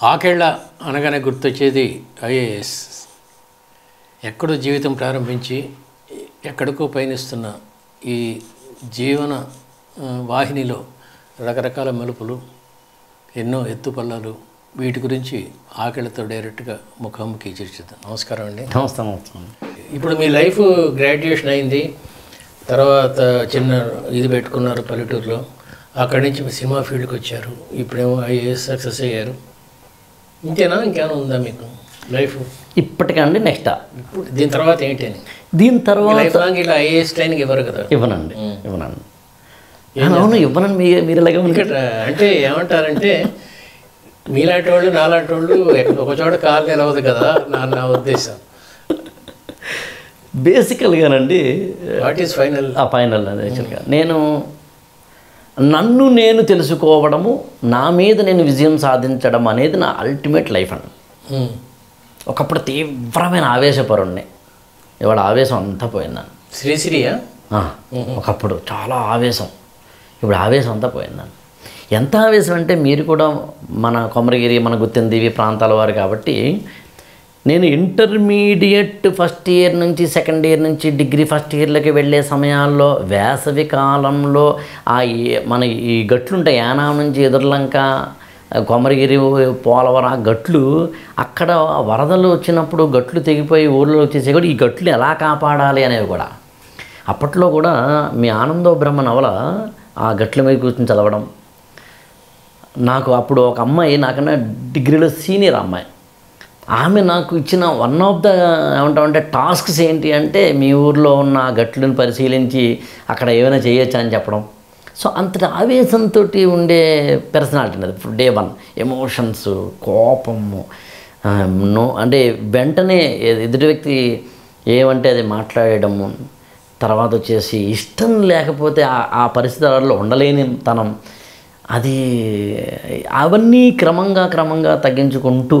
Akella Anagana Gurtochedi, IAS Yakuru Jivitum Praram Vinci, Yakaduko Painistana, E. Jivana Vahinilo, Rakarakala Malupulu, Eno Etupalalu, Vitkurinchi, Akelato Director Mukam Kichit, Oscarandi, Thompson. You put me life graduation in the Tarawat Chinner, Izabet Kunar Paliturlo, Akadinch Sima Field Coacher, you premo IAS success air. Intena can life. Ippattikandi next ta. Din tarvata enti. Din tarvata life long ila IAS training ivaru kada. Ivanandi. Ivanandi. Avunu ivanandi meeru laga unkata ante emantarante meelatollu naalatollu oka choda kaalu elavadu kada na uddesham. Basically ganandi what is final? A final actually. Nenu nannu nenu telusukovadam na meeda nenu vijayam sadhinchadam anedi na ultimate life anna. ఒకప్పుడు తీవ్రమైన ఆవేశపరుణ్ణి ఇవాళ ఆవేశం అంతా పోయిందని శ్రీశ్రీయా ఒకప్పుడు చాలా ఆవేశం ఇప్పుడు ఆవేశం అంతా పోయిందని ఎంత ఆవేశం అంటే మీరు కూడా మన కొమరగిరి మన గుత్తందివి ప్రాంతాల వారు కాబట్టి నేను ఇంటర్మీడియట్ ఫస్ట్ ఇయర్ నుంచి సెకండ్ ఇయర్ నుంచి డిగ్రీ ఫస్ట్ ఇయర్లోకి వెళ్ళే సమయాల్లో వేసవి కాలంలో మన ఈ గట్లుంటే యానాం నుంచి ఎదుర్లంక కొమరగిరి పోలవరం గట్లు అక్కడ వరదలు వచ్చినప్పుడు గట్లు తెగిపోయి ఊర్లో వచ్చేసే కూడా ఈ గట్లు ఎలా కాపాడాలి అనేవి కూడా అప్పట్లో కూడా మీ ఆనందో బ్రహ్మ నవల ఆ గట్ల మీద కూర్చొని చదవడం నాకు అప్పుడు ఒక అమ్మాయి నాకన్నా డిగ్రీలో సీనియర్ అమ్మాయి ఆమె నాకు ఇచ్చిన వన్ ఆఫ్ ద ఏమంటామంటే టాస్క్స్ ఏంటి అంటే మీ ఊర్లో ఉన్న గట్లను పరిశీలించి అక్కడ ఏమైనా చేయొచ్చా అని చెప్పడం So, అంతటి ఆవేశంతో ఉండే పర్సనాలిటీ ఉన్నది డే వన్ ఎమోషన్స్ కోపము నో అంటే వెంటనే ఎదుటి వ్యక్తి ఏమంటే అది మాట్లాడడము తర్వాత వచ్చేసి ఇష్టం లేకపోతే ఆ పరిస్థితుల్లో ఉండలేని తనం అది అవన్నీ క్రమంగా క్రమంగా తగ్గించుకుంటూ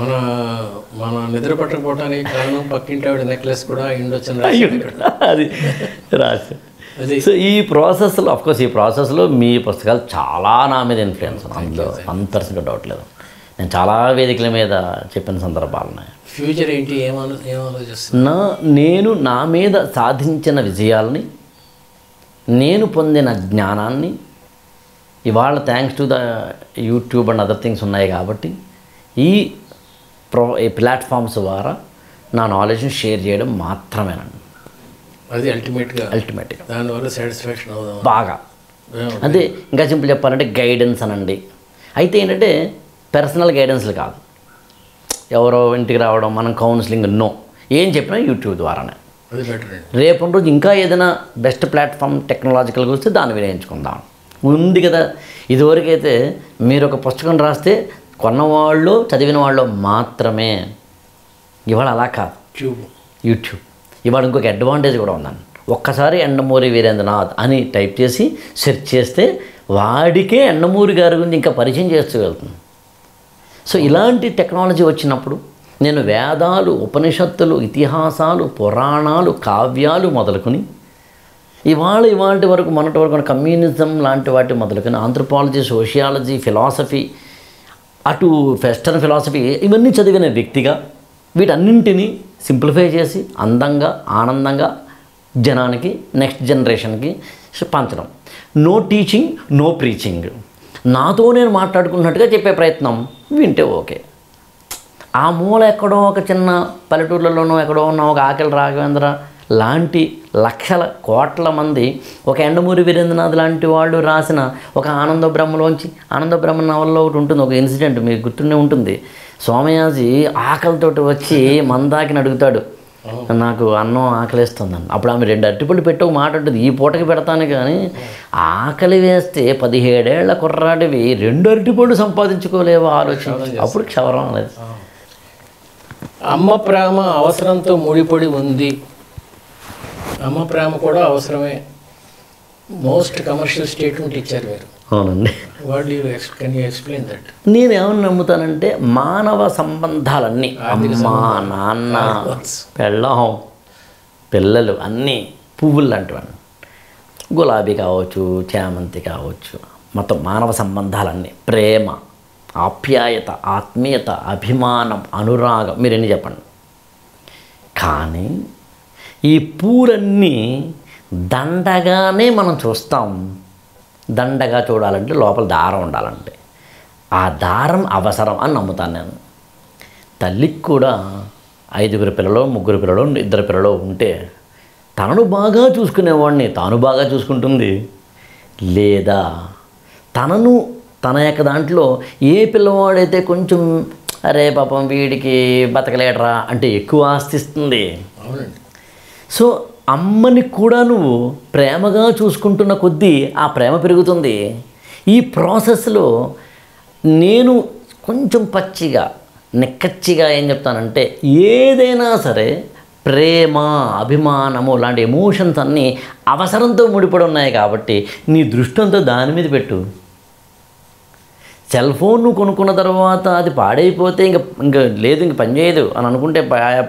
మన మన నిద్ర పట్టకపోవడానికి కారణం పక్కింటి ఆవిడ నెక్లెస్ కూడా ఇండొచ్చిన అది రాసి So, this process, of course, this process, my పుస్తకాలు చాలా నా మీద ఇన్ఫ్లుయెన్స్ అందులో 100% డౌట్ లేదు నేను చాలా వేదికల మీద చెప్పిన సందర్భాలు ఉన్నాయి ఫ్యూచర్ ఏంటి ఏమనుకుంటున్నా నేను నా మీద సాధించిన విజయాలని నేను పొందిన జ్ఞానాన్ని ఇవాళ thanks to the YouTube and other things ఉన్నాయి కాబట్టి ఈ ప్లాట్ఫామ్స్ ద్వారా నా నాలెడ్జ్ని షేర్ చేయడం మాత్రమేనండి అది అల్టిమేట్గా దానివల్ల సాటిస్ఫాక్షన్ అవుదాం బాగా అదే ఇంకా సింపుల్ చెప్పాలంటే గైడెన్స్ అనండి అయితే ఏంటంటే పర్సనల్ గైడెన్స్లు కాదు ఎవరో ఇంటికి రావడం మనం కౌన్సిలింగ్ నో ఏం చెప్పినా యూట్యూబ్ ద్వారానే అది బెటర్ రేపు రోజు ఇంకా ఏదైనా బెస్ట్ ప్లాట్ఫామ్ టెక్నాలజికల్గా వస్తే దాన్ని వినియోగించుకుందాం ఉంది కదా ఇదివరకైతే మీరు ఒక పుస్తకం రాస్తే కొన్నవాళ్ళు చదివిన వాళ్ళు మాత్రమే ఇవాళ అలా కాదు యూట్యూబ్ ఇవాళ ఇంకొక అడ్వాంటేజ్ కూడా ఉందండి ఒక్కసారి ఎండమూరి వీరేంద్రనాథ్ అని టైప్ చేసి సెర్చ్ చేస్తే వాడికే ఎండమూరి గారి గురించి ఇంకా పరిచయం చేస్తూ వెళ్తుంది సో ఇలాంటి టెక్నాలజీ వచ్చినప్పుడు నేను వేదాలు ఉపనిషత్తులు ఇతిహాసాలు పురాణాలు కావ్యాలు మొదలుకొని ఇవాళ వరకు మొన్నటి వరకు కమ్యూనిజం లాంటి వాటి మొదలుకొని ఆంథ్రపాలజీ సోషియాలజీ ఫిలాసఫీ అటు వెస్టర్న్ ఫిలాసఫీ ఇవన్నీ చదివిన వ్యక్తిగా వీటన్నింటినీ సింప్లిఫై చేసి అందంగా ఆనందంగా జనానికి నెక్స్ట్ జనరేషన్కి పంచడం నో టీచింగ్ నో ప్రీచింగ్ నాతో నేను మాట్లాడుకున్నట్టుగా చెప్పే ప్రయత్నం వింటే ఓకే ఆ మూల ఎక్కడో ఒక చిన్న పల్లెటూర్లలోనో ఎక్కడో ఉన్న ఒక ఆకలి రాఘవేంద్ర లాంటి లక్షల కోట్ల మంది ఒక ఎండమూరి వీరేంద్రనాథ్ లాంటి వాళ్ళు రాసిన ఒక ఆనంద బ్రహ్మలోంచి ఆనంద బ్రహ్మ నవల్లో ఒకటి ఉంటుంది ఒక ఇన్సిడెంట్ మీకు గుర్తుండే ఉంటుంది సోమయాజీ ఆకలితోటి వచ్చి మందాకిని అడుగుతాడు నాకు అన్నం ఆకలిస్తుందని అప్పుడు ఆమె 2 అరటిపళ్ళు పెట్టే మాట ఉంటుంది ఈ పూటకి పెడతాను కానీ ఆకలి వేస్తే 17 ఏళ్ల కుర్రాడివి 2 అరటిపళ్ళు సంపాదించుకోలేవో ఆలోచించు అప్పుడు క్షవరం లేదు అమ్మ ప్రేమ అవసరంతో ముడిపడి ఉంది. అమ్మ ప్రేమ కూడా అవసరమే. మోస్ట్ కమర్షియల్ స్టేట్మెంట్ ఇచ్చారు మీరు. అవునండి. What do you can you explain that? నేను ఏమని నమ్ముతానంటే మానవ సంబంధాలన్నీ, అమ్మ నాన్న పెళ్ళం పిల్లలు అన్నీ పువ్వులు లాంటివన్నీ, గులాబీ కావచ్చు చామంతి కావచ్చు, మొత్తం మానవ సంబంధాలన్నీ ప్రేమ, ఆప్యాయత, ఆత్మీయత, అభిమానం, అనురాగం, మీరేం చెప్పండి. కానీ ఈ పూలన్నీ దండగానే మనం చూస్తాం. దండగా చూడాలంటే లోపల దారం ఉండాలంటే ఆ దారం అవసరం అని నమ్ముతాను నేను. తల్లికి కూడా 5గురు పిల్లలు, 3గురు పిల్లలు, 2 పిల్లలు ఉంటే తనను బాగా చూసుకునేవాడిని తాను బాగా చూసుకుంటుంది. లేదా తనను తన యొక్క దాంట్లో ఏ పిల్లవాడైతే కొంచెం అరే పాపం వీడికి బతకలేడరా అంటే ఎక్కువ ఆస్తిస్తుంది. అవునండి. సో అమ్మని కూడా నువ్వు ప్రేమగా చూసుకుంటున్న కొద్దీ ఆ ప్రేమ పెరుగుతుంది. ఈ ప్రాసెస్లో నేను కొంచెం పచ్చిగా నిక్కచ్చిగా ఏం చెప్తానంటే ఏదైనా సరే ప్రేమ, అభిమానము లాంటి ఎమోషన్స్ అన్నీ అవసరంతో ముడిపడి ఉన్నాయి. కాబట్టి నీ దృష్టి అంతా దాని మీద పెట్టు. సెల్ ఫోన్ కొనుక్కున్న తర్వాత అది పాడైపోతే ఇంకా లేదు, ఇంక పనిచేయదు అని అనుకుంటే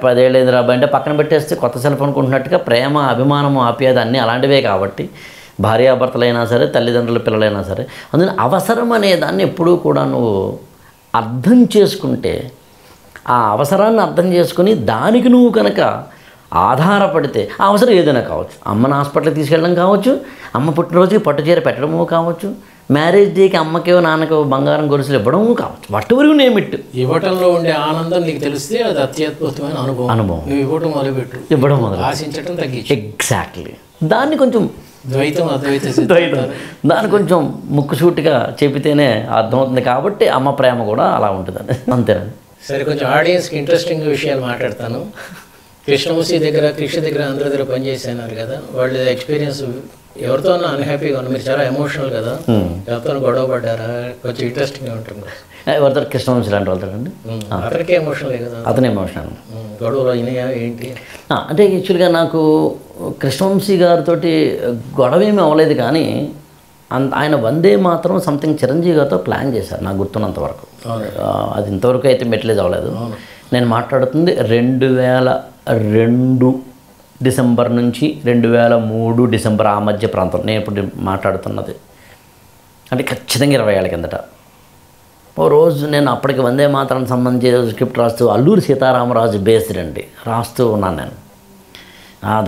10 ఏళ్ళు ఏది రాబోయే అంటే పక్కన పెట్టేస్తే కొత్త సెల్ ఫోన్ కొనుక్కున్నట్టుగా ప్రేమ, అభిమానము, ఆప్యాయత అన్నీ అలాంటివే. కాబట్టి భార్యాభర్తలైనా సరే, తల్లిదండ్రుల పిల్లలైనా సరే, అందులో అవసరం అనే దాన్ని ఎప్పుడూ కూడా నువ్వు అర్థం చేసుకుంటే, ఆ అవసరాన్ని అర్థం చేసుకుని దానికి నువ్వు కనుక ఆధారపడితే, ఆ అవసరం ఏదైనా కావచ్చు, అమ్మని హాస్పిటల్కి తీసుకెళ్ళడం కావచ్చు, అమ్మ పుట్టినరోజుకి పట్టుచీర పెట్టడము కావచ్చు, మ్యారేజ్ డేకి అమ్మకో నాన్నకో బంగారం గొలుసులు ఇవ్వడం కావచ్చు, వాటి వరకు నేమిట్టు. ఇవ్వటంలో ఉండే ఆనందం నీకు తెలిస్తే అది అత్యద్భుతమైన అనుభవం. ఇవ్వటం మొదలుపెట్టు, ఇవ్వడం మొదలు, ఆశించడం తగ్గించు. ఎగ్జాక్ట్లీ. దాన్ని కొంచెం ద్వైతం దాన్ని కొంచెం ముక్కుసూటిగా చెబితేనే అర్థమవుతుంది. కాబట్టి అమ్మ ప్రేమ కూడా అలా ఉంటుందని అంతేనండి. సరే, కొంచెం ఆడియన్స్కి ఇంట్రెస్టింగ్ విషయాలు మాట్లాడతాను. కృష్ణమూర్తి దగ్గర, కృష్ణ దగ్గర, అందరి దగ్గర పనిచేసేనారు కదా, వాళ్ళ ఎక్స్పీరియన్స్ ఎవరితోనూ అన్హ్యాపీగా ఉన్నారు. మీరు చాలా ఎమోషనల్ కదా, ఎవరితో గొడవ పడ్డారా? కొంచెం ఇంట్రెస్టింగ్గా ఉంటుంది. ఎవరితో? కృష్ణవంశీ లాంటి వాళ్ళతో అండి. అతనికే ఎమోషనల్ కదా? అతను ఎమోషనల్. గొడవలు అయినాయా ఏంటి? అంటే యాక్చువల్గా నాకు కృష్ణవంశీ గారితో గొడవ ఏమీ అవ్వలేదు. కానీ ఆయన వందే మాత్రం సంథింగ్ చిరంజీవి గారితో ప్లాన్ చేశారు నాకు గుర్తున్నంత వరకు. అది ఇంతవరకు అయితే మెట్లేదు అవ్వలేదు. నేను మాట్లాడుతుంది 2002 డిసెంబర్ నుంచి 2003 డిసెంబర్ ఆ మధ్య ప్రాంతం. నేను ఇప్పుడు మాట్లాడుతున్నది అంటే ఖచ్చితంగా 20 ఏళ్ళ కిందట. ఓ రోజు నేను అప్పటికి వందే మాత్రం సంబంధించి స్క్రిప్ట్ రాస్తూ, అల్లూరి సీతారామరాజు బేస్డ్ అండి, రాస్తూ ఉన్నాను నేను.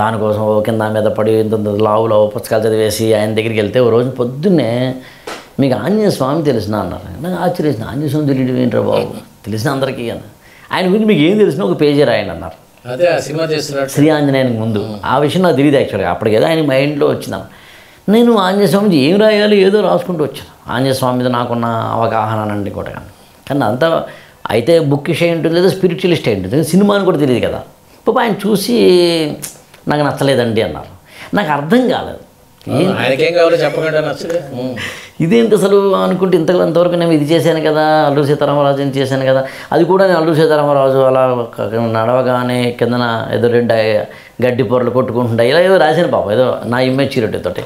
దానికోసం ఓ కింద మీద పడి ఇంత లావులావు పుస్తకాలు చదివేసి ఆయన దగ్గరికి వెళ్తే, ఓ రోజు పొద్దున్నే మీకు ఆంజనేయ స్వామి తెలిసిన అన్నారు. నాకు ఆశ్చర్యం, ఆంజనేయ స్వామి తెలియడం ఏంటారు బాబు, తెలిసిన అందరికీ అని. ఆయన గురించి మీకు ఏం తెలిసినా ఒక పేజీ రాయండి అన్నారు. అదే సినిమా చేస్తున్నారు శ్రీ ఆంజనేయానికి ముందు. ఆ విషయం నాకు తెలియదు యాక్చువల్గా అప్పటికి, ఏదో ఆయన మైండ్లో వచ్చినాను. నేను ఆంజనేయ స్వామికి ఏం రాయాలో ఏదో రాసుకుంటూ వచ్చాను. ఆంజనేయ స్వామి మీద నాకున్న అవగాహనండి కూడా. కానీ అంతా అయితే బుక్ విషయం ఏంటుంది, లేదా స్పిరిచువలిస్ట్ ఏంటుంది, సినిమా అని కూడా తెలియదు కదా. పాప ఆయన చూసి నాకు నచ్చలేదండి అన్నారు. నాకు అర్థం కాలేదు ఇదేంటి అసలు అనుకుంటే. ఇంతవరకు నేను ఇది చేశాను కదా, అల్లూరి సీతారామరాజు అని చేశాను కదా, అది కూడా నేను అల్లూరి సీతారామరాజు అలా నడవగానే కిందన ఏదో 2 గడ్డి పొరలు కొట్టుకుంటుంటాయి ఇలా ఏదో రాశాను పాపం, ఏదో నా ఇమ్మెచ్యూరిటీతోటి.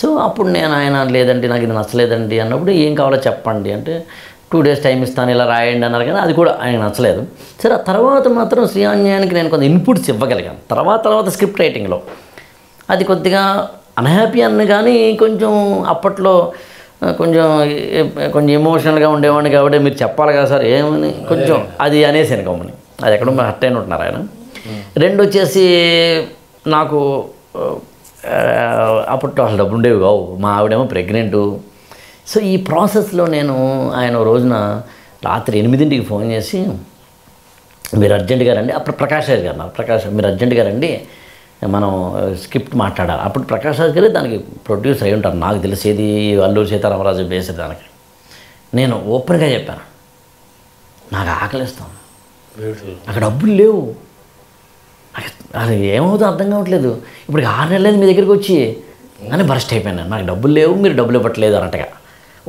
సో అప్పుడు నేను ఆయన లేదండి నాకు ఇది నచ్చలేదండి అన్నప్పుడు, ఏం కావాలో చెప్పండి అంటే 2 days టైం ఇస్తాను ఇలా రాయండి అన్నారు. కానీ అది కూడా ఆయనకు నచ్చలేదు. సరే, ఆ తర్వాత మాత్రం శ్రీ ఆంజనేయానికి నేను కొంత ఇన్పుట్స్ ఇవ్వగలిగాను. తర్వాత స్క్రిప్ట్ రైటింగ్లో అది కొద్దిగా అన్హ్యాపీ అన్న, కానీ కొంచెం అప్పట్లో కొంచెం ఎమోషనల్గా ఉండేవాడిని కాబట్టి మీరు చెప్పాలి కదా సార్ ఏమని కొంచెం అది అనేసాను కమ్మని. అది ఎక్కడో హర్ట్ అయిన ఉంటున్నారు ఆయన. 2 వచ్చేసి నాకు అప్పట్లో అసలు డబ్బులు ఉండేవి కావు, మా ఆవిడేమో ప్రెగ్నెంటు. సో ఈ ప్రాసెస్లో నేను ఆయన రోజున రాత్రి 8 ఫోన్ చేసి, మీరు అర్జెంటుగా రండి. అప్పుడు ప్రకాష్ రాజ్ గారు, ప్రకాష్ మీరు అర్జెంటుగా రండి, మనం స్క్రిప్ట్ మాట్లాడాలి. అప్పుడు ప్రకాష్ రాజ్ గారే దానికి ప్రొడ్యూస్ అయి ఉంటారు నాకు తెలిసేది, అల్లూరి సీతారామరాజు బేసే దానికి. నేను ఓపెన్గా చెప్పాను, నాకు ఆకలిస్తాను, అక్కడ డబ్బులు లేవు, అది ఏమవుతుందో అర్థం కావట్లేదు, ఇప్పుడు 6 నెలలేదు మీ దగ్గరికి వచ్చి అని బరస్ట్ అయిపోయాను. నాకు డబ్బులు లేవు, మీరు డబ్బులు ఇవ్వట్లేదు అన్నట్టుగా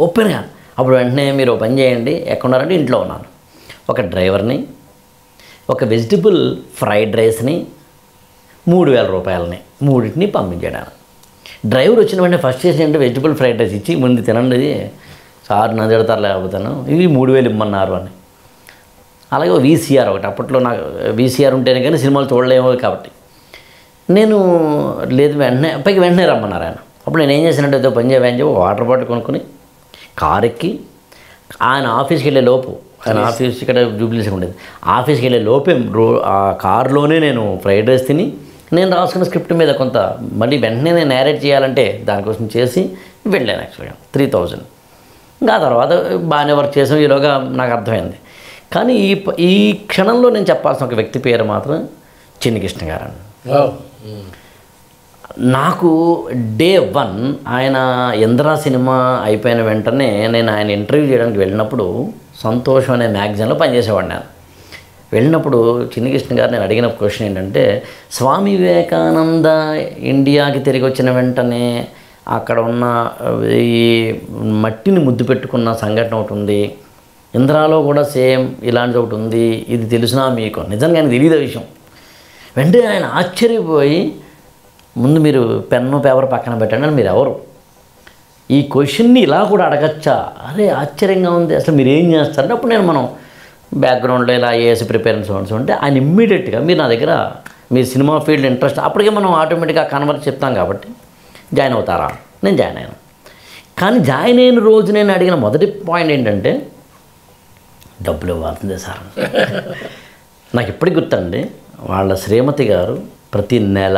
ఓపెన్గా. అప్పుడు వెంటనే మీరు పని చేయండి, ఎక్కడున్నారంటే ఇంట్లో ఉన్నాను, ఒక డ్రైవర్ని, ఒక వెజిటబుల్ ఫ్రైడ్ రైస్ని 3,000 రూపాయలని మూడింటిని పంపించాడు. డ్రైవర్ వచ్చిన వెంటనే ఫస్ట్ చేసినట్టు వెజిటబుల్ ఫ్రైడ్ రైస్ ఇచ్చి ముందు తినండి సార్ నా తిడతారు లేకపోతాను ఇవి 3,000 ఇమ్మన్నారు అని. అలాగే వీసీఆర్ ఒకటి, అప్పట్లో నాకు వీసీఆర్ ఉంటేనే కానీ సినిమాలు చూడలేమో కాబట్టి నేను లేదు వెంటనే పైకి వెంటనే రమ్మన్నారు ఆయన. అప్పుడు నేను ఏం చేశానంటే ఏదో పని చేయని చెప్పి వాటర్ బాటిల్ కొనుక్కుని కారు ఎక్కి ఆయన ఆఫీస్కి వెళ్ళే లోపు, ఆయన ఆఫీస్ ఇక్కడ జూబ్లీస్ ఉండేది, ఆఫీస్కి వెళ్ళే లోపే కారులోనే నేను ఫ్రైడ్ రైస్ తిని నేను రాసుకున్న స్క్రిప్ట్ మీద కొంత మళ్ళీ వెంటనే నేను నేరేట్ చేయాలంటే దానికోసం చేసి వెళ్ళాను. యాక్చువల్గా 3,000 ఇంకా తర్వాత బాగానే వర్క్ చేసాం. ఈలోగా నాకు అర్థమైంది. కానీ ఈ క్షణంలో నేను చెప్పాల్సిన ఒక వ్యక్తి పేరు మాత్రం చిన్నకృష్ణ గారు అండి. నాకు day 1 ఆయన ఇంద్రా సినిమా అయిపోయిన వెంటనే నేను ఆయన ఇంటర్వ్యూ చేయడానికి వెళ్ళినప్పుడు సంతోషం అనే మ్యాగజైన్లో పనిచేసేవాడిని. నేను వెళ్ళినప్పుడు చిన్నకృష్ణ గారు నేను అడిగిన క్వశ్చన్ ఏంటంటే, స్వామి వివేకానంద ఇండియాకి తిరిగి వచ్చిన వెంటనే అక్కడ ఉన్న ఈ మట్టిని ముద్దు పెట్టుకున్న సంఘటన ఒకటి ఉంది, ఇంద్రాలో కూడా సేమ్ ఇలాంటిది ఒకటి ఉంది, ఇది తెలిసినా మీకు నిజంగా తెలియదు విషయం. వెంటనే ఆయన ఆశ్చర్యపోయి ముందు మీరు పెన్ను పేపర్ పక్కన పెట్టండి, మీరు ఎవరు, ఈ క్వశ్చన్ని ఇలా కూడా అడగచ్చా, అరే ఆశ్చర్యంగా ఉంది, అసలు మీరు ఏం చేస్తారంటే అప్పుడు నేను మనం బ్యాక్గ్రౌండ్లో ఇలా IAS ప్రిపేరెన్స్ ఉంటే ఆయన ఇమ్మీడియట్గా మీరు నా దగ్గర మీ సినిమా ఫీల్డ్ ఇంట్రెస్ట్ అప్పటికే మనం ఆటోమేటిక్గా కన్వర్ట్ చెప్తాం కాబట్టి జాయిన్ అవుతారా. నేను జాయిన్ అయ్యాను. కానీ జాయిన్ అయిన రోజు నేను అడిగిన మొదటి పాయింట్ ఏంటంటే డబ్బులు ఇవ్వాల్సిందే సార్. నాకు ఇప్పటికి గుర్తండి, వాళ్ళ శ్రీమతి గారు ప్రతి నెల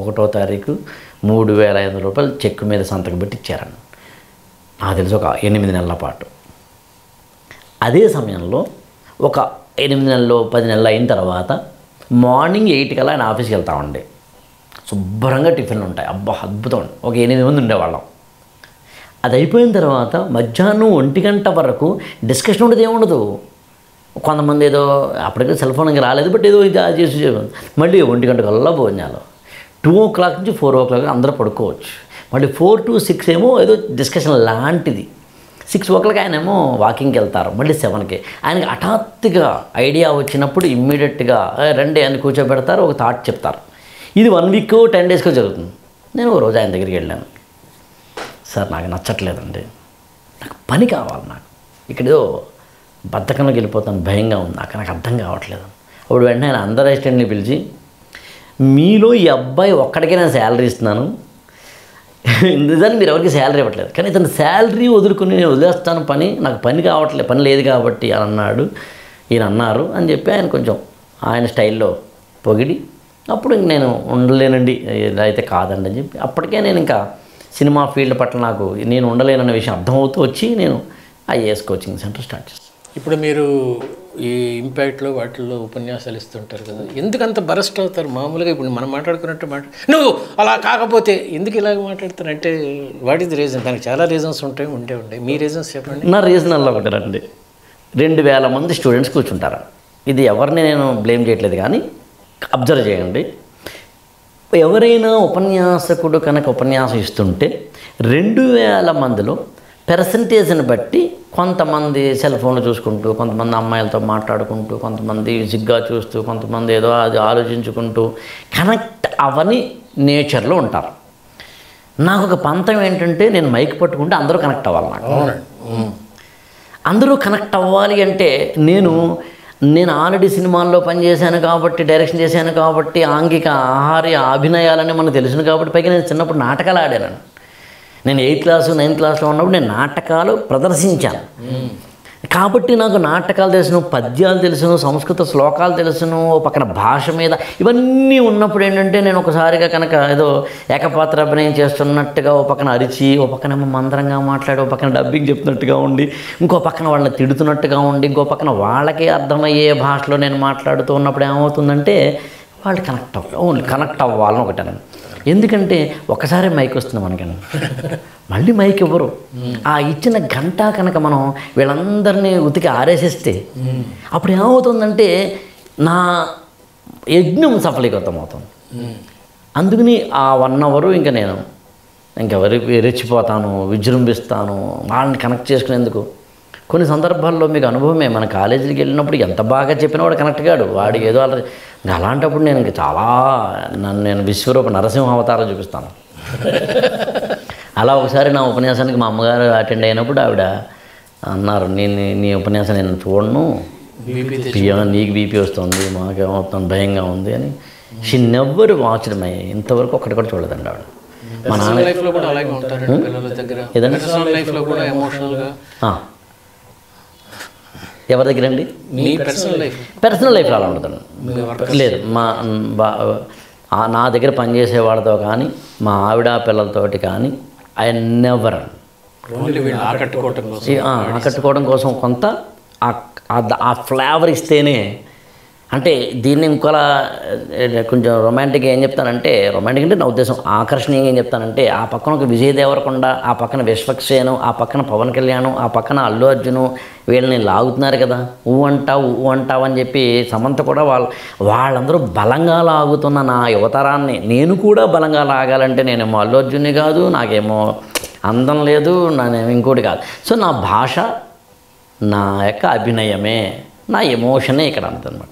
1వ తారీఖు 3,500 రూపాయలు చెక్ మీద సంతకం పెట్టి ఇచ్చారని నాకు తెలిసి ఒక 8 నెలల పాటు. అదే సమయంలో ఒక 8 నెలలు 10 నెలలు అయిన తర్వాత మార్నింగ్ 8 కల్లా ఆయన ఆఫీస్కి వెళ్తా ఉండే. శుభ్రంగా టిఫిన్లు ఉంటాయి, అబ్బా అద్భుతం. ఒక 8 మంది ఉండేవాళ్ళం. అది అయిపోయిన తర్వాత మధ్యాహ్నం 1 గంట వరకు డిస్కషన్ ఉండదు, ఏముండదు. కొంతమంది ఏదో అప్పటికే సెల్ ఫోన్ రాలేదు, బట్ ఏదో ఇది చేసి మళ్ళీ 1 గంటకల్లా భోజనాలు, 2 o'clock నుంచి 4 o'clock అందరూ పడుకోవచ్చు, మళ్ళీ 4 to 6 ఏమో ఏదో డిస్కషన్ లాంటిది, 6 o'clock ఆయన ఏమో వాకింగ్కి వెళ్తారు, మళ్ళీ 7కి ఆయనకి హఠాత్తుగా ఐడియా వచ్చినప్పుడు ఇమ్మీడియట్గా 2 ఆయన కూర్చోబెడతారు, ఒక థాట్ చెప్తారు. ఇది 1 week 10 daysకో జరుగుతుంది. నేను ఒక రోజు ఆయన దగ్గరికి వెళ్ళాను, సార్ నాకు నచ్చట్లేదండి, నాకు పని కావాలి, నాకు ఇక్కడో బద్ధకంలోకి వెళ్ళిపోతాను, భయంగా ఉంది, నాకు అర్థం కావట్లేదు. అప్పుడు వెంటనే ఆయన అందరు అసిస్టెంట్ని పిలిచి, మీలో ఈ అబ్బాయి ఒక్కడికే నేను శాలరీ ఇస్తున్నాను, నిజాన్ని మీరు ఎవరికి శాలరీ ఇవ్వట్లేదు, కానీ ఇతను శాలరీ వదులుకుని నేను వదిలేస్తాను పని, నాకు పని కావట్లేదు, పని లేదు కాబట్టి అని అన్నాడు, ఈయన అన్నారు అని చెప్పి ఆయన కొంచెం ఆయన స్టైల్లో పొగిడి అప్పుడు ఇంక నేను ఉండలేనండి, ఇలా అయితే కాదండి అని చెప్పి అప్పటికే నేను ఇంకా సినిమా ఫీల్డ్ పట్ల నాకు నేను ఉండలేనన్న విషయం అర్థమవుతూ వచ్చి నేను IAS కోచింగ్ సెంటర్ స్టార్ట్ చేస్తాను. ఇప్పుడు మీరు ఈ ఇంపాక్ట్లో వాటిల్లో ఉపన్యాసాలు ఇస్తుంటారు కదా, ఎందుకంత బరస్ట్ అవుతారు మామూలుగా? ఇప్పుడు మనం మాట్లాడుకున్నట్టు నువ్వు అలా కాకపోతే ఎందుకు ఇలాగ మాట్లాడుతానంటే వాట్ ఈజ్ రీజన్? దానికి చాలా రీజన్స్ ఉంటాయి, ఉండే మీ రీజన్స్ చెప్పండి. నా రీజన్ అలా ఒకటారండి, 2,000 మంది స్టూడెంట్స్ కూర్చుంటారు. ఇది ఎవరిని నేను బ్లేమ్ చేయట్లేదు, కానీ అబ్జర్వ్ చేయండి, ఎవరైనా ఉపన్యాసకుడు కనుక ఉపన్యాసం ఇస్తుంటే 2,000 మందిలో పర్సంటేజ్ని బట్టి కొంతమంది సెల్ ఫోన్లు చూసుకుంటూ, కొంతమంది అమ్మాయిలతో మాట్లాడుకుంటూ, కొంతమంది సిగ్గా చూస్తూ, కొంతమంది ఏదో అది ఆలోచించుకుంటూ కనెక్ట్ అవని నేచర్లో ఉంటారు. నాకు ఒక పంతం ఏంటంటే నేను మైక్ పట్టుకుంటే అందరూ కనెక్ట్ అవ్వాలి, నాకు అందరూ కనెక్ట్ అవ్వాలి అంటే నేను ఆల్రెడీ సినిమాల్లో పనిచేశాను కాబట్టి, డైరెక్షన్ చేశాను కాబట్టి, ఆంగిక ఆహార్య అభినయాలని మనకు తెలుసును కాబట్టి, పైగా నేను చిన్నప్పుడు నాటకాలు ఆడాను. నేను 8th class 9th classలో ఉన్నప్పుడు నేను నాటకాలు ప్రదర్శించాను కాబట్టి నాకు నాటకాలు తెలుసును, పద్యాలు తెలుసును, సంస్కృత శ్లోకాలు తెలుసును, పక్కన భాష మీద ఇవన్నీ ఉన్నప్పుడు ఏంటంటే నేను ఒకసారిగా కనుక ఏదో ఏకపాత్ర అభినయం చేస్తున్నట్టుగా ఓ పక్కన అరిచి, ఓ పక్కన మంత్రంగా మాట్లాడి, ఓ పక్కన డబ్బింగ్ చెప్తున్నట్టుగా ఉండి, ఇంకో పక్కన వాళ్ళని తిడుతున్నట్టుగా ఉండి, ఇంకో పక్కన వాళ్ళకి అర్థమయ్యే భాషలో నేను మాట్లాడుతూ ఉన్నప్పుడు ఏమవుతుందంటే వాళ్ళు కనెక్ట్ అవ్వాలి, ఓన్లీ కనెక్ట్ అవ్వాలని ఒకటేనండి. ఎందుకంటే ఒకసారి మైక్ వస్తుంది మనకని, మళ్ళీ మైక్ ఇవ్వరు. ఆ ఇచ్చిన గంట కనుక మనం వీళ్ళందరినీ ఉతికి ఆరేసేస్తే అప్పుడు ఏమవుతుందంటే నా యజ్ఞం సఫలీకృతం అవుతుంది. అందుకని ఆ 1 hour ఇంకా నేను ఇంకా రెచ్చిపోతాను, విజృంభిస్తాను, వాళ్ళని కనెక్ట్ చేసుకునేందుకు. కొన్ని సందర్భాల్లో మీకు అనుభవమే మన కాలేజీకి వెళ్ళినప్పుడు ఎంత బాగా చెప్పినా వాడు కనెక్ట్ కాడు వాడు ఏదో అలాంటప్పుడు నేను ఇంకా చాలా నేను విశ్వరూప నరసింహ అవతారం చూపిస్తాను అలా ఒకసారి నా ఉపన్యాసానికి మా అమ్మగారు అటెండ్ అయినప్పుడు ఆవిడ అన్నారు నేను నీ ఉపన్యాసం నేను చూడను నీకు బీపీ వస్తుంది మాకేమవుతుంది భయంగా ఉంది అని షీ నెవర్ వాచ్డ్ మై ఇంతవరకు ఒక్కటి కూడా చూడదండి ఆవిడ మా నాన్న ఎవరి దగ్గర అండి పర్సనల్ లైఫ్లో అలా ఉంటుంది లేదు మా నా దగ్గర పనిచేసే వాళ్ళతో కానీ మా ఆవిడ పిల్లలతోటి కానీ ఐ నెవర్ ఆకట్టుకోవడం కోసం కొంత ఆ ఫ్లేవర్ ఇస్తేనే అంటే దీన్ని ఇంకోలా కొంచెం రొమాంటిక్గా ఏం చెప్తానంటే రొమాంటిక్ అంటే నా ఉద్దేశం ఆకర్షణీయంగా ఏం చెప్తానంటే ఆ పక్కన ఒక విజయ్ దేవరకొండ ఆ పక్కన విశ్వక్సేను ఆ పక్కన పవన్ కళ్యాణం ఆ పక్కన అల్లు అర్జును వీళ్ళని లాగుతున్నారు కదా ఊ అంటావు అని చెప్పి సమంత కూడా వాళ్ళందరూ బలంగా లాగుతున్న నా యువతరాన్ని నేను కూడా బలంగా లాగాలంటే నేనేమో అల్లు అర్జున్ని కాదు నాకేమో అందం లేదు నేనేమో ఇంకోటి కాదు సో నా భాష నా యొక్క అభినయమే నా ఎమోషనే ఇక్కడ అంతనమాట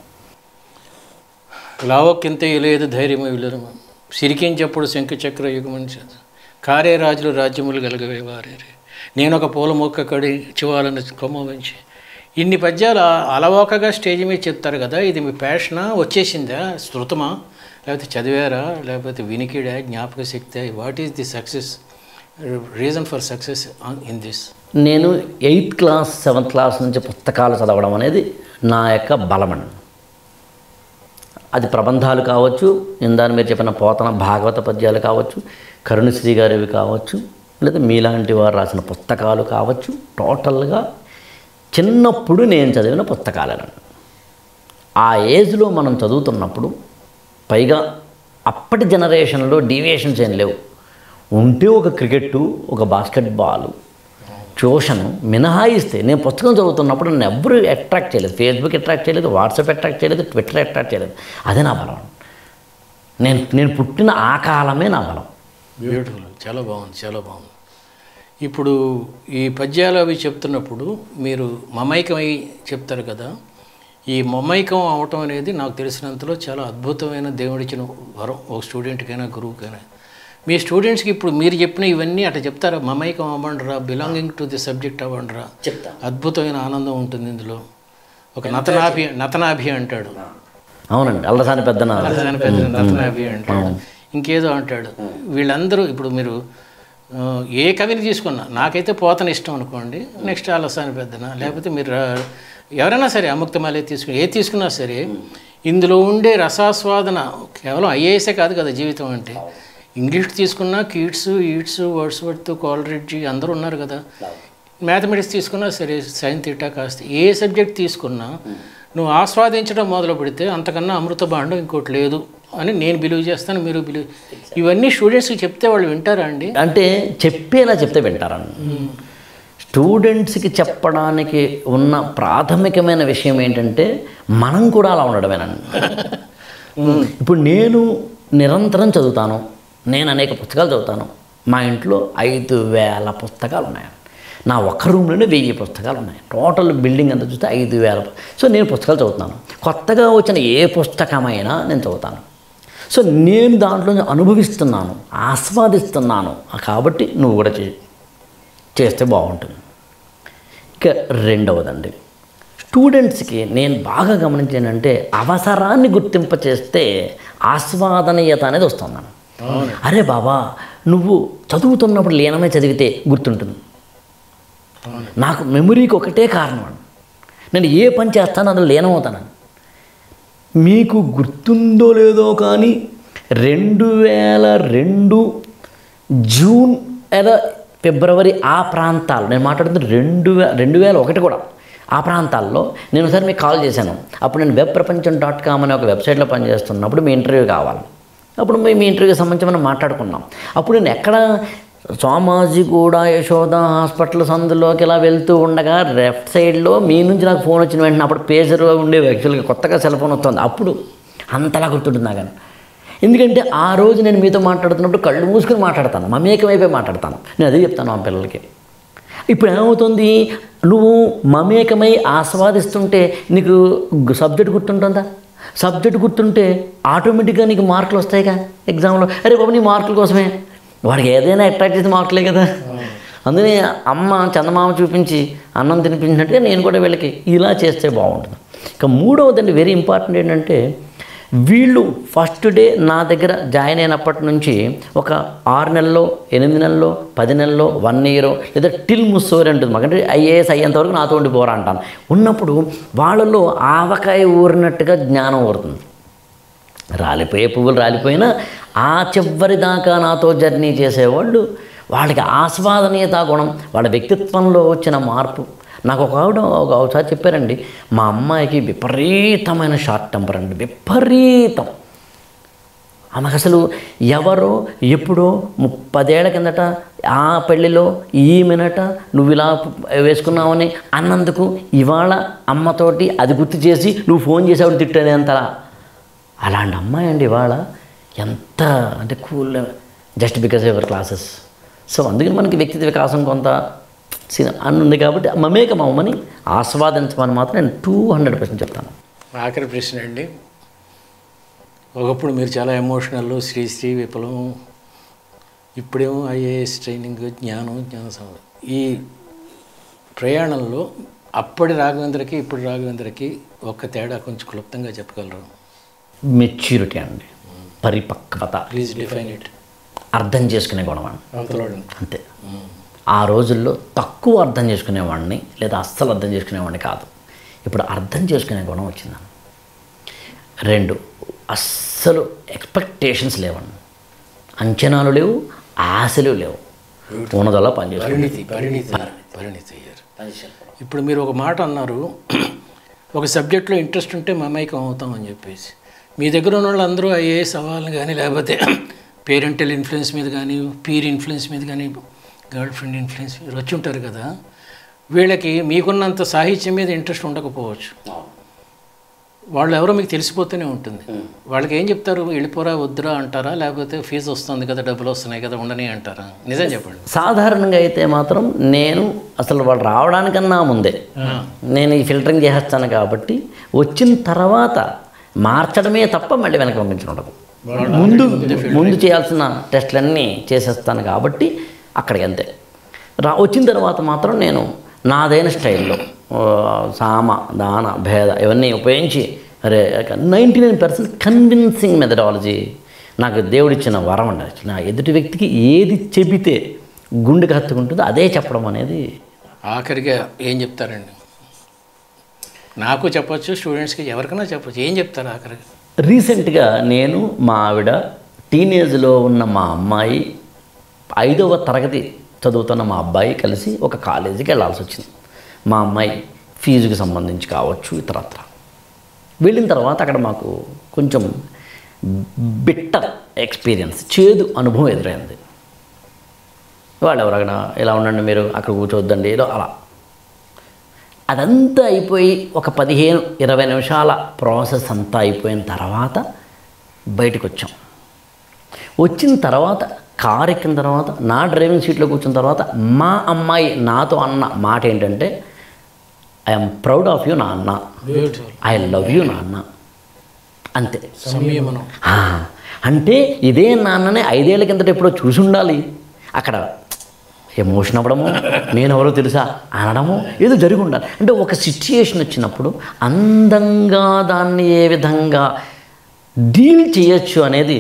లావక్యంత ఇలేదు ధైర్యము విలురమ సిరికించప్పుడు శంఖచక్ర యుగమని కారే రాజులు రాజ్యములు గలగవే వారే నేనొక పూల మొక్క కడి చివాలని కొమ్మ వంచి ఇన్ని పద్యాలు అలవోకగా స్టేజ్ మీద చెప్తారు కదా ఇది మీ ప్యాషనా వచ్చేసిందా శృతమా లేకపోతే చదివారా లేకపోతే వినికిడా జ్ఞాపక శక్తి what is the success reason for success in this నేను 8th క్లాస్ 7th క్లాస్ నుంచి పుస్తకాలు చదవడం అనేది నా యొక్క బలమం అది ప్రబంధాలు కావచ్చు ఇందాక మీరు చెప్పిన పోతన భాగవత పద్యాలు కావచ్చు కరుణశ్రీ గారివి కావచ్చు లేదా మీలాంటి వారు రాసిన పుస్తకాలు కావచ్చు టోటల్గా చిన్నప్పుడు నేను చదివిన పుస్తకాలను ఆ ఏజ్లో మనం చదువుతున్నప్పుడు పైగా అప్పటి జనరేషన్లో డీవియేషన్స్ ఏం లేవు ఉంటే ఒక క్రికెట్టు ఒక బాస్కెట్బాల్ ట్యూషన్ మినహాయిస్తే నేను పుస్తకం చదువుతున్నప్పుడు నన్ను ఎవరు అట్రాక్ట్ చేయలేదు ఫేస్బుక్ అట్రాక్ట్ చేయలేదు వాట్సాప్ అట్రాక్ట్ చేయలేదు ట్విట్టర్ అట్రాక్ట్ చేయలేదు అదే నా బలం నేను పుట్టిన ఆ కాలమే నా బలం బ్యూటిఫుల్ చాలా బాగుంది చాలా బాగుంది ఇప్పుడు ఈ పద్యాలు అవి చెప్తున్నప్పుడు మీరు మమైకమై చెప్తారు కదా ఈ మమైకం అవటం అనేది నాకు తెలిసినంతలో చాలా అద్భుతమైన దేవుడిచ్చిన వరం ఒక స్టూడెంట్కైనా గురువుకైనా మీ స్టూడెంట్స్కి ఇప్పుడు మీరు చెప్పిన ఇవన్నీ అట్లా చెప్తారా మమైకం అవ్వండిరా బిలాంగింగ్ టు ది సబ్జెక్ట్ అవ్వండిరా చెప్తా అద్భుతమైన ఆనందం ఉంటుంది ఇందులో ఒక నతనాభి అంటాడు అవునండి అల్లసాని పెద్ద నతనాభి అంటాడు ఇంకేదో అంటాడు వీళ్ళందరూ ఇప్పుడు మీరు ఏ కవిని తీసుకున్నా నాకైతే పోతన ఇష్టం అనుకోండి నెక్స్ట్ అల్లసాని పెద్దన లేకపోతే మీరు ఎవరైనా సరే అముక్తమాలే తీసుకుని ఏ తీసుకున్నా సరే ఇందులో ఉండే రసాస్వాదన కేవలం ఐఏఎస్ఏ కాదు కదా జీవితం అంటే ఇంగ్లీష్ తీసుకున్నా కిడ్స్ వర్డ్స్ వర్త్ కాలరెడ్జి అందరూ ఉన్నారు కదా మ్యాథమెటిక్స్ తీసుకున్నా సరే సైన్స్ తీటా కాస్త ఏ సబ్జెక్ట్ తీసుకున్నా నువ్వు ఆస్వాదించడం మొదలు పెడితే అంతకన్నా అమృత బాండం ఇంకోటి లేదు అని నేను బిలీవ్ చేస్తాను మీరు బిలీవ్ ఇవన్నీ స్టూడెంట్స్కి చెప్తే వాళ్ళు వింటారా అండి అంటే చెప్పేలా చెప్తే వింటారండి స్టూడెంట్స్కి చెప్పడానికి ఉన్న ప్రాథమికమైన విషయం ఏంటంటే మనం కూడా అలా ఉండడమేనండి ఇప్పుడు నేను నిరంతరం చదువుతాను నేను అనేక పుస్తకాలు చదువుతాను మా ఇంట్లో 5000 పుస్తకాలు ఉన్నాయండి నా ఒక్క రూమ్లోనే 1000 పుస్తకాలు ఉన్నాయి టోటల్ బిల్డింగ్ అంతా చూస్తే 5000 సో నేను పుస్తకాలు చదువుతాను కొత్తగా వచ్చిన ఏ పుస్తకమైనా నేను చదువుతాను సో నేను దాంట్లో అనుభవిస్తున్నాను ఆస్వాదిస్తున్నాను కాబట్టి నువ్వు కూడా చేస్తే బాగుంటుంది ఇక రెండవదండి స్టూడెంట్స్కి నేను బాగా గమనించానంటే అవసరాన్ని గుర్తింపచేస్తే ఆస్వాదనీయత అనేది వస్తున్నాను అరే బాబా నువ్వు చదువుతున్నప్పుడు లీనమే చదివితే గుర్తుంటుంది నాకు మెమరీకి ఒకటే కారణం నేను ఏ పని చేస్తానో అందులో లీనమవుతానని మీకు గుర్తుందో లేదో కానీ 2002 జూన్ లేదా ఫిబ్రవరి ఆ ప్రాంతాలు నేను మాట్లాడుతుంది 2001 కూడా ఆ ప్రాంతాల్లో నేను ఒకసారి మీకు కాల్ చేశాను అప్పుడు నేను webprapancham.com అనే ఒక వెబ్సైట్లో పనిచేస్తున్నప్పుడు మీ ఇంటర్వ్యూ కావాలి అప్పుడు మీ ఇంటర్వ్యూకి సంబంధించి మనం మాట్లాడుకున్నాం అప్పుడు నేను ఎక్కడ సోమాజిగూడ యశోద హాస్పిటల్ సందులోకి ఇలా వెళ్తూ ఉండగా లెఫ్ట్ సైడ్లో మీ నుంచి నాకు ఫోన్ వచ్చిన వెంటనే అప్పుడు పేజర్ ఉండేవి యాక్చువల్గా కొత్తగా సెల్ ఫోన్ వస్తుంది అప్పుడు అంతలా గుర్తుంటుంది కానీ ఎందుకంటే ఆ రోజు నేను మీతో మాట్లాడుతున్నప్పుడు కళ్ళు మూసుకొని మాట్లాడతాను మమేకమైపోయి మాట్లాడతాను నేను అదే చెప్తాను మా పిల్లలకి ఇప్పుడు ఏమవుతుంది, నువ్వు మమేకమై ఆస్వాదిస్తుంటే నీకు సబ్జెక్ట్ గుర్తుంటుందా? సబ్జెక్ట్ గుర్తుంటే ఆటోమేటిక్గా నీకు మార్కులు వస్తాయిగా ఎగ్జామ్లో. అరే బాబు నీ మార్కుల కోసమే, వాడికి ఏదైనా అట్రాక్ట్ చేసి మార్కులే కదా. అందుకని అమ్మ చందమామ చూపించి అన్నం తినిపించినట్టుగా నేను కూడా వీళ్ళకి ఇలా చేస్తే బాగుంటుంది. ఇక మూడవదండి వెరీ ఇంపార్టెంట్ ఏంటంటే, వీళ్ళు ఫస్ట్ డే నా దగ్గర జాయిన్ అయినప్పటి నుంచి ఒక 6 నెలల్లో 8 నెలల్లో 10 నెలల్లో 1 year లేదా టిల్ ముస్సోరి ఉంటుంది మాకంటే IAS అయ్యేంతవరకు నాతో ఉండి పోరా అంటాను. ఉన్నప్పుడు వాళ్ళలో ఆవకాయ ఊరినట్టుగా జ్ఞానం ఊరుతుంది. రాలిపోయే పువ్వులు రాలిపోయినా ఆ చివరి దాకా నాతో జర్నీ చేసేవాళ్ళు, వాళ్ళకి ఆస్వాదనీయత గుణం, వాళ్ళ వ్యక్తిత్వంలో వచ్చిన మార్పు. నాకు ఒక ఆవిడ ఒకసారి చెప్పారండి, మా అమ్మాయికి విపరీతమైన షార్ట్ టెంపర్ అండి, విపరీతం. ఆమెకు అసలు ఎవరో ఎప్పుడో 30 ఏళ్ల కిందట ఆ పెళ్ళిలో ఈమెనట నువ్వు ఇలా వేసుకున్నావని అన్నందుకు ఇవాళ అమ్మతోటి అది గుర్తు చేసి నువ్వు ఫోన్ చేసావు తిట్టనేంతలా. అలాంటి అమ్మాయి అండి ఇవాళ ఎంత అంటే cool, just because of your classes. So అందుకని మనకి వ్యక్తిత్వ వికాసం కొంత ఉంది కాబట్టి మమేకం అవ్వమని ఆస్వాదించమని మాత్రం నేను 200% చెప్తాను. ఆఖరి ప్రశ్న అండి, ఒకప్పుడు మీరు చాలా ఎమోషనల్, శ్రీశ్రీ, విప్లవం, ఇప్పుడేమో IAS ట్రైనింగ్, జ్ఞానం, జ్ఞానసభ. ఈ ప్రయాణంలో అప్పటి రాఘవేంద్రకి ఇప్పుడు రాఘవేంద్రకి ఒక్క తేడా కొంచెం క్లుప్తంగా చెప్పగలరు? మెచ్యూరిటీ అండి, పరిపక్వత. Please define it. అర్థం చేసుకునే గుణం అండి, అంతే. ఆ రోజుల్లో తక్కువ అర్థం చేసుకునేవాడిని లేదా అస్సలు అర్థం చేసుకునేవాడిని కాదు. ఇప్పుడు అర్థం చేసుకునే గుణం వచ్చిందని. 2 అస్సలు ఎక్స్పెక్టేషన్స్ లేవండి, అంచనాలు లేవు, ఆశలు లేవు, ఉన్నదల్లా పనిచేస్తుంది. ఇప్పుడు మీరు ఒక మాట అన్నారు, ఒక సబ్జెక్ట్లో ఇంట్రెస్ట్ ఉంటే మమైకం అవుతాం అని చెప్పేసి. మీ దగ్గర ఉన్న వాళ్ళు అందరూ IAS అవ్వాలని కానీ, లేకపోతే పేరెంటల్ ఇన్ఫ్లుయెన్స్ మీద కానీ, పీర్ ఇన్ఫ్లుయెన్స్ మీద కానీ, గర్ల్ ఫ్రెండ్ ఇన్ఫ్లుయెన్స్ మీరు వచ్చి ఉంటారు కదా, వీళ్ళకి మీకున్నంత సాహిత్యం మీద ఇంట్రెస్ట్ ఉండకపోవచ్చు. వాళ్ళు ఎవరో మీకు తెలిసిపోతూనే ఉంటుంది. వాళ్ళకి ఏం చెప్తారు? వెళ్ళిపోరా వద్దురా అంటారా, లేకపోతే ఫీజు వస్తుంది కదా, డబ్బులు వస్తున్నాయి కదా ఉండని అంటారా? నిజం చెప్పండి. సాధారణంగా అయితే మాత్రం నేను అసలు వాళ్ళు రావడానికన్నా ముందే నేను ఈ ఫిల్టరింగ్ చేసేస్తాను కాబట్టి, వచ్చిన తర్వాత మార్చడమే తప్ప మళ్ళీ వెనక పంపించడం ఉండదు. ముందు చేయాల్సిన టెస్టులన్నీ చేసేస్తాను కాబట్టి అక్కడికి అంతే. వచ్చిన తర్వాత మాత్రం నేను నాదైన స్టైల్లో సామ దాన భేద ఇవన్నీ ఉపయోగించి, అరే 99% కన్విన్సింగ్ మెథడాలజీ నాకు దేవుడిచ్చిన వరం అండి. నా ఎదుటి వ్యక్తికి ఏది చెబితే గుండెకి హత్తుకుంటుందో అదే చెప్పడం అనేది. ఆఖరిగా ఏం చెప్తారండి? నాకు చెప్పచ్చు, స్టూడెంట్స్కి ఎవరికైనా చెప్పచ్చు. ఏం చెప్తారు ఆఖరిగా? రీసెంట్గా నేను, మా ఆవిడ, టీనేజ్లో ఉన్న మా అమ్మాయి, 5వ తరగతి చదువుతున్న మా అబ్బాయి కలిసి ఒక కాలేజీకి వెళ్ళాల్సి వచ్చింది. మా అమ్మాయి ఫీజుకి సంబంధించి కావచ్చు, ఇతరత్ర. వెళ్ళిన తర్వాత అక్కడ మాకు కొంచెం బిట్టర్ ఎక్స్పీరియన్స్, చేదు అనుభవం ఎదురైంది. వాళ్ళు ఎవరైనా ఇలా ఉండండి, మీరు అక్కడ కూర్చోవద్దండి, ఏదో అలా. అదంతా అయిపోయి ఒక 15-20 నిమిషాల ప్రాసెస్ అంతా అయిపోయిన తర్వాత బయటకు వచ్చాం. వచ్చిన తర్వాత కారు ఎక్కిన తర్వాత, నా డ్రైవింగ్ సీట్లో కూర్చున్న తర్వాత మా అమ్మాయి నాతో అన్న మాట ఏంటంటే, ఐఎమ్ ప్రౌడ్ ఆఫ్ యూ నాన్న, ఐ లవ్ యూ నాన్న, అంతే. అంటే ఇదే నాన్ననే 5 ఏళ్ల కిందట ఎప్పుడో చూసి ఉండాలి. అక్కడ ఎమోషన్ అవ్వడము, నేను ఎవరో తెలుసా అనడము ఏదో జరిగి ఉండాలి. అంటే ఒక సిచ్యుయేషన్ వచ్చినప్పుడు అందంగా దాన్ని ఏ విధంగా డీల్ చేయొచ్చు అనేది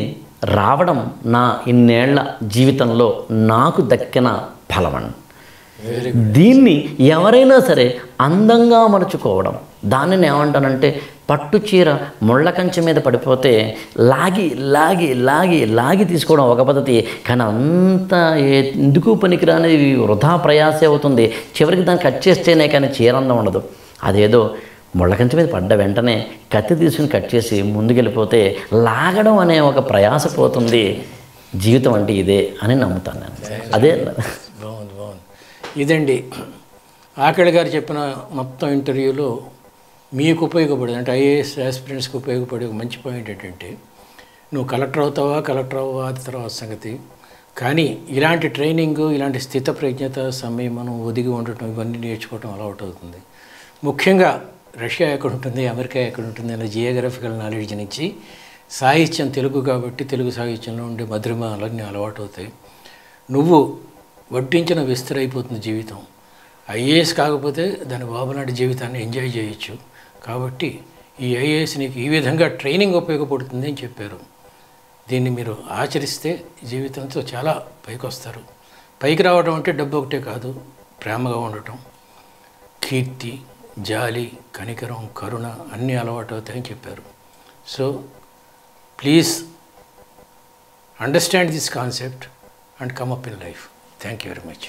రావడం నా ఇన్నేళ్ల జీవితంలో నాకు దక్కిన ఫలమని. దీన్ని ఎవరైనా సరే అందంగా మలుచుకోవడం, దానిని ఏమంటానంటే పట్టు చీర ముళ్ళ కంచె మీద పడిపోతే లాగి లాగి లాగి లాగి తీసుకోవడం ఒక పద్ధతి, కానీ అంత ఎందుకు పనికిరాని వృధా ప్రయాసే అవుతుంది. చివరికి దాన్ని కట్ చేస్తేనే కానీ చీర అందం ఉండదు. అదేదో ముళ్ళ కంచె మీద పడ్డ వెంటనే కత్తి తీసుకుని కట్ చేసి ముందుకెళ్ళిపోతే లాగడం అనే ఒక ప్రయాస పోతుంది. జీవితం అంటే ఇదే అని నమ్ముతాను నేను. అదే బాగుంది, బాగుంది. ఇదండి ఆకలి గారు చెప్పిన మొత్తం ఇంటర్వ్యూలో మీకు ఉపయోగపడేది, అంటే IAS ఆస్పిరెంట్స్కి ఉపయోగపడే ఒక మంచి పాయింట్ ఏంటంటే, నువ్వు కలెక్టర్ అవుతావా, కలెక్టర్ అవ్వా అది తర్వాత సంగతి, కానీ ఇలాంటి ట్రైనింగ్ ఇలాంటి స్థితప్రజ్ఞత సమయమను ఒదిగి ఉండటం ఇవన్నీ నేర్చుకోవడం అలవాటు అవుతుంది. ముఖ్యంగా రష్యా ఎక్కడ ఉంటుంది, అమెరికా ఎక్కడ ఉంటుంది అనే జియోగ్రఫికల్ నాలెడ్జ్ నుంచి సాహిత్యం తెలుగు కాబట్టి తెలుగు సాహిత్యంలో ఉండే మధురిమలన్నీ అలవాటు అవుతాయి. నువ్వు వడ్డించిన విస్తరైపోతుంది జీవితం. ఐఏఎస్ కాకపోతే దాని బాబులాంటి జీవితాన్ని ఎంజాయ్ చేయొచ్చు. కాబట్టి ఈ ఐఏఎస్ నీకు ఈ విధంగా ట్రైనింగ్ ఉపయోగపడుతుంది అని చెప్పారు. దీన్ని మీరు ఆచరిస్తే జీవితంతో చాలా పైకి వస్తారు. పైకి రావడం అంటే డబ్బు ఒకటే కాదు, ప్రేమగా ఉండటం, కీర్తి, జాలి, కనికరం, కరుణ అన్నీ అలవాటు అవుతాయని చెప్పారు. So please understand this concept and come up in life. Thank you very much.